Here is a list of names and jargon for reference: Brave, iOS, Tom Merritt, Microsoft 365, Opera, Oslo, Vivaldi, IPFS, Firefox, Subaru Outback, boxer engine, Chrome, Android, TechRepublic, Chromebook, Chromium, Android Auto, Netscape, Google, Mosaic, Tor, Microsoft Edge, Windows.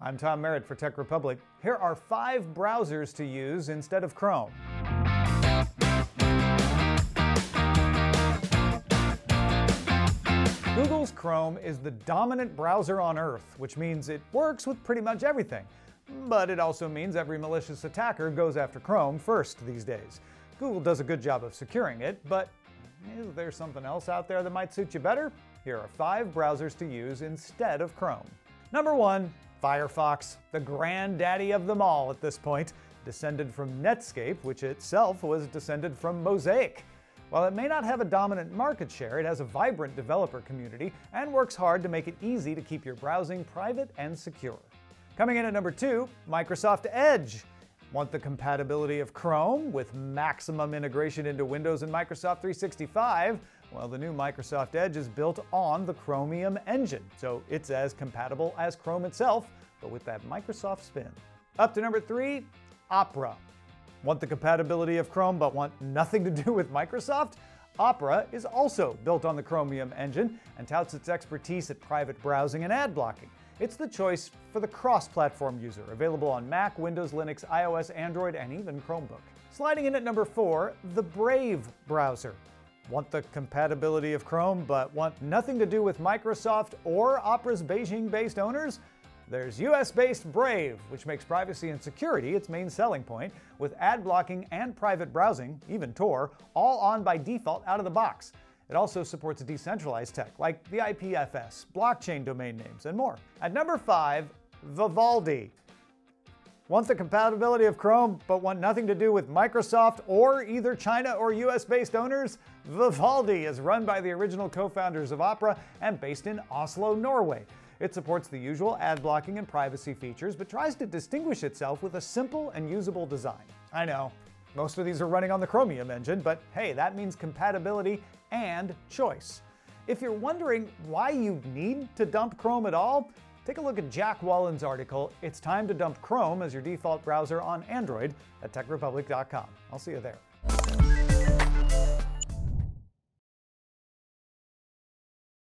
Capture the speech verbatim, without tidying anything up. I'm Tom Merritt for TechRepublic. Here are five browsers to use instead of Chrome. Google's Chrome is the dominant browser on Earth, which means it works with pretty much everything. But it also means every malicious attacker goes after Chrome first these days. Google does a good job of securing it, but is there something else out there that might suit you better? Here are five browsers to use instead of Chrome. Number one, Firefox, the granddaddy of them all at this point, descended from Netscape, which itself was descended from Mosaic. While it may not have a dominant market share, it has a vibrant developer community and works hard to make it easy to keep your browsing private and secure. Coming in at number two, Microsoft Edge. Want the compatibility of Chrome with maximum integration into Windows and Microsoft three sixty-five? Well, the new Microsoft Edge is built on the Chromium engine, so it's as compatible as Chrome itself, but with that Microsoft spin. Up to number three, Opera. Want the compatibility of Chrome but want nothing to do with Microsoft? Opera is also built on the Chromium engine and touts its expertise at private browsing and ad blocking. It's the choice for the cross-platform user, available on Mac, Windows, Linux, iOS, Android, and even Chromebook. Sliding in at number four, the Brave browser. Want the compatibility of Chrome, but want nothing to do with Microsoft or Opera's Beijing-based owners? There's U S-based Brave, which makes privacy and security its main selling point, with ad blocking and private browsing, even Tor, all on by default out of the box. It also supports decentralized tech, like the I P F S, blockchain domain names, and more. At number five, Vivaldi. Want the compatibility of Chrome, but want nothing to do with Microsoft or either China or U S-based owners? Vivaldi is run by the original co-founders of Opera and based in Oslo, Norway. It supports the usual ad blocking and privacy features, but tries to distinguish itself with a simple and usable design. I know. Most of these are running on the Chromium engine, but hey, that means compatibility and choice. If you're wondering why you need to dump Chrome at all, take a look at Jack Wallen's article, "It's Time to Dump Chrome as Your Default Browser on Android" at tech republic dot com. I'll see you there.